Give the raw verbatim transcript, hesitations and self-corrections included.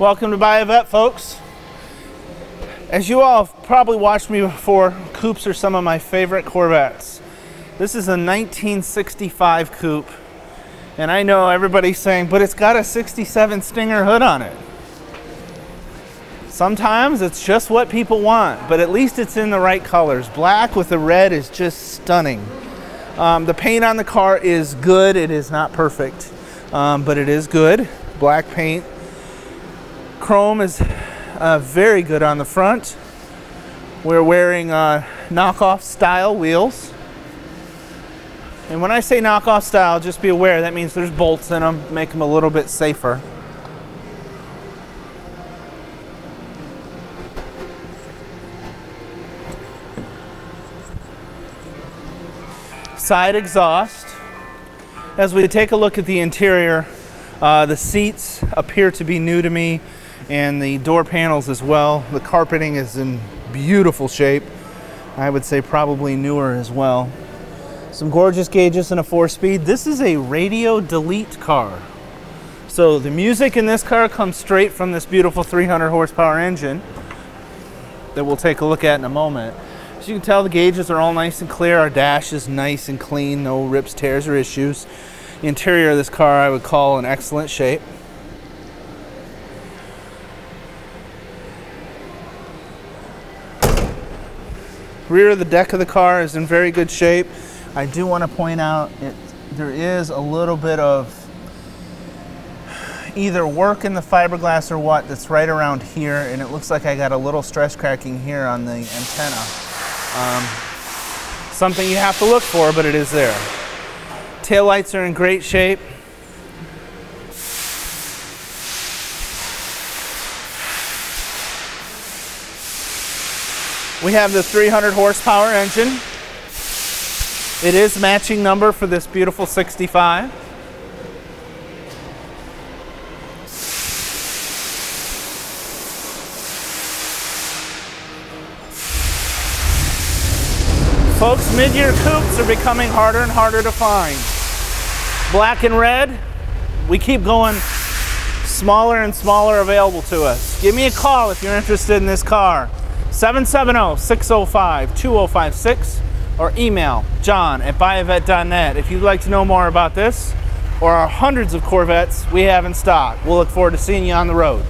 Welcome to BuyAVette, folks. As you all have probably watched me before, coupes are some of my favorite Corvettes. This is a nineteen sixty-five coupe, and I know everybody's saying, but it's got a sixty-seven Stinger hood on it. Sometimes it's just what people want, but at least it's in the right colors. Black with the red is just stunning. Um, the paint on the car is good. It is not perfect, um, but it is good. Black paint. Chrome is uh, very good on the front. We're wearing uh, knockoff style wheels. And when I say knockoff style, just be aware that means there's bolts in them, make them a little bit safer. Side exhaust. As we take a look at the interior, uh, the seats appear to be new to me, and the door panels as well. The carpeting is in beautiful shape. I would say probably newer as well. Some gorgeous gauges and a four-speed. This is a radio delete car. So the music in this car comes straight from this beautiful three hundred horsepower engine that we'll take a look at in a moment. As you can tell, the gauges are all nice and clear. Our dash is nice and clean, no rips, tears, or issues. The interior of this car I would call in excellent shape. Rear of the deck of the car is in very good shape. I do want to point out it, there is a little bit of either work in the fiberglass or what that's right around here, and it looks like I got a little stress cracking here on the antenna. Um, something you have to look for, but it is there. Taillights are in great shape. We have the three hundred horsepower engine. It is matching number for this beautiful sixty-five. Folks, mid-year coupes are becoming harder and harder to find. Black and red, we keep going smaller and smaller available to us. Give me a call if you're interested in this car. seven seven zero, six zero five, two zero five six, or email john at buyavette dot net if you'd like to know more about this or our hundreds of Corvettes we have in stock. We'll look forward to seeing you on the road.